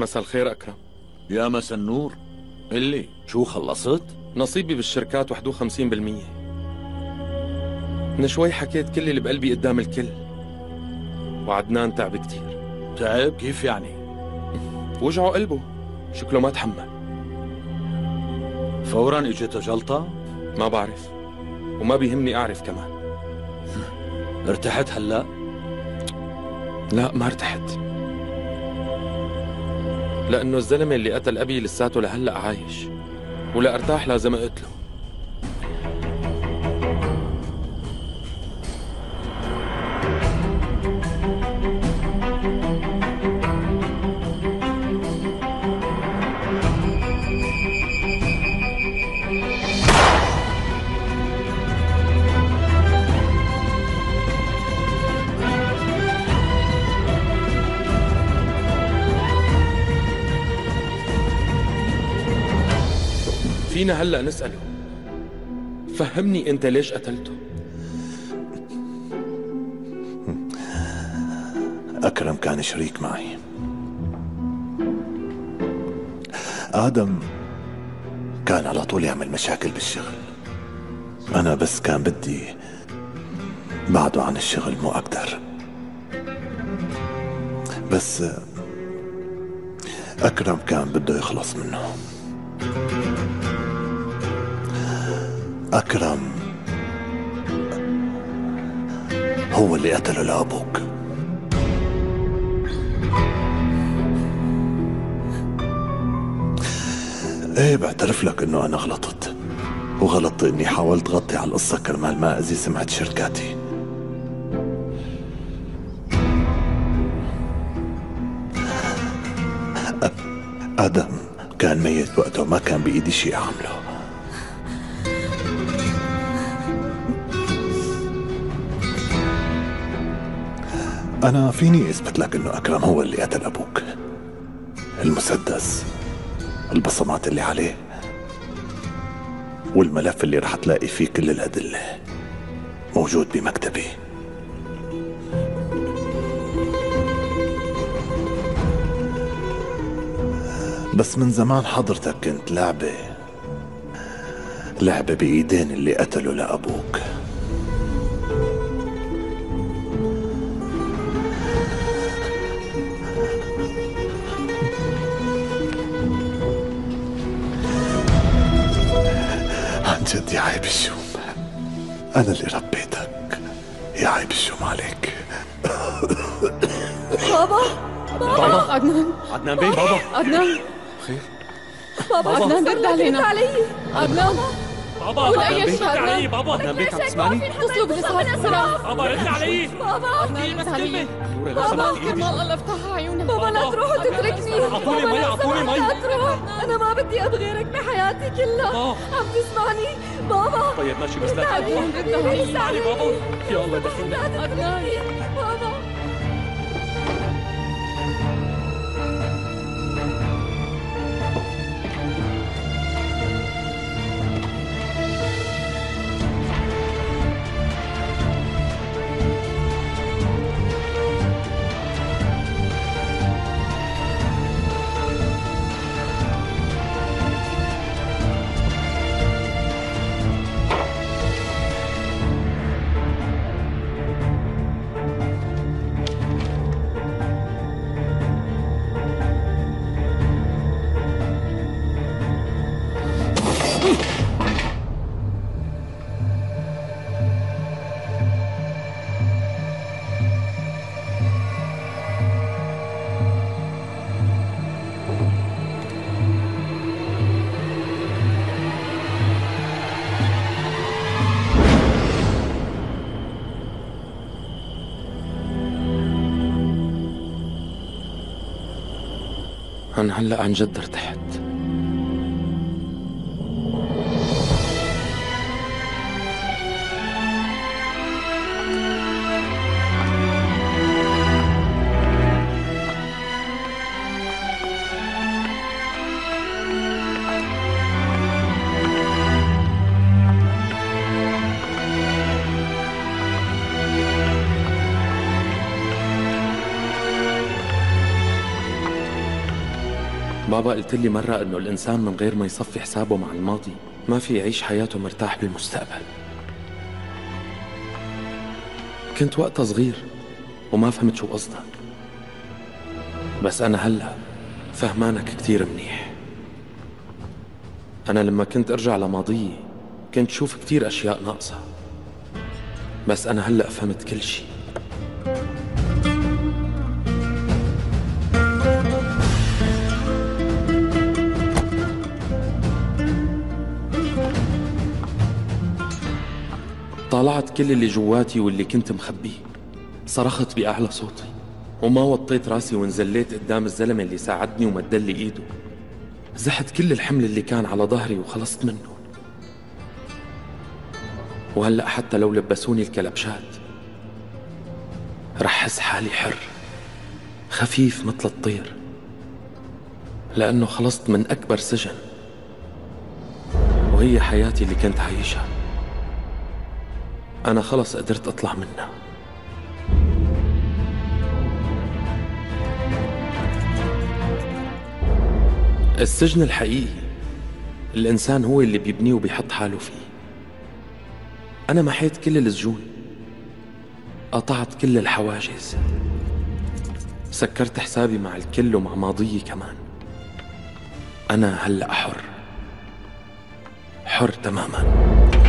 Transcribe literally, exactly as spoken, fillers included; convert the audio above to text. مساء الخير أكرم. يا مساء النور. اللي شو خلصت؟ نصيبي بالشركات وحدو خمسين بالمية. من شوي حكيت كل اللي بقلبي قدام الكل، وعدنان تعب كتير. تعب؟ كيف يعني؟ وجعه قلبه، شكله ما تحمل. فورا اجت جلطة؟ ما بعرف، وما بيهمني أعرف كمان. ارتحت هلا؟ لا ما ارتحت، لأنه الزلمة اللي قتل أبي لساته لهلأ عايش، ولا ارتاح لازم أقتله. فينا هلأ نسأله، فهمني أنت ليش قتلته؟ أكرم كان شريك معي. آدم كان على طول يعمل مشاكل بالشغل، أنا بس كان بدي بعده عن الشغل مو أقدر. بس أكرم كان بده يخلص منه. أكرم هو اللي قتله لأبوك. إيه بعترف لك إنه أنا غلطت، وغلطت إني حاولت غطي على القصة كرمال ما أذي سمعة شركاتي. آدم كان ميت وقته وما كان بإيدي شيء أعمله. أنا فيني أثبت لك إنه أكرم هو اللي قتل أبوك. المسدس، البصمات اللي عليه، والملف اللي رح تلاقي فيه كل الأدلة موجود بمكتبي. بس من زمان حضرتك كنت لعبة لعبة بإيدين اللي قتلوا لأبوك. جد يا عيب الشوم، أنا اللي ربيتك، يا عيب الشوم عليك. بابا بابا عدنان عدنان بيه بابا عدنان خير بابا عدنان برد علينا عدنان بابا عدنان بيه برد علي بابا عدنان بيه عم تسمعني؟ اتصلوا بالإسعاف بسرعة بابا رد علي بابا عدنان بس كلمة بابا كرمال الله افتحها عيونك بابا لا تروح تتركني عطوني مي عطوني مي لا تروح أنا ما بدي أبغيرك بحياتي كلها عم تسمعني بابا طيب ماشي بس لا تروح رد علي بابا يا الله دخلني عدنان بابا أنا هلأ عن جد ارتحت. بابا قلت لي مرة إنه الإنسان من غير ما يصفي حسابه مع الماضي ما في يعيش حياته مرتاح بالمستقبل. كنت وقتها صغير وما فهمت شو قصدك، بس أنا هلأ فهمانك كتير منيح. أنا لما كنت أرجع لماضيي كنت شوف كتير أشياء ناقصة، بس أنا هلأ فهمت كل شيء. طلعت كل اللي جواتي واللي كنت مخبيه، صرخت بأعلى صوتي وما وطيت راسي وانزليت قدام الزلمة اللي ساعدني ومدلي ايده. زحت كل الحمل اللي كان على ظهري وخلصت منه. وهلأ حتى لو لبسوني الكلبشات رح حس حالي حر خفيف مثل الطير، لأنه خلصت من أكبر سجن وهي حياتي اللي كنت عايشها. أنا خلص قدرت أطلع منها. السجن الحقيقي الإنسان هو اللي بيبنيه وبيحط حاله فيه. أنا محيت كل السجون، قطعت كل الحواجز، سكرت حسابي مع الكل ومع ماضيي كمان. أنا هلأ حر، حر تماماً.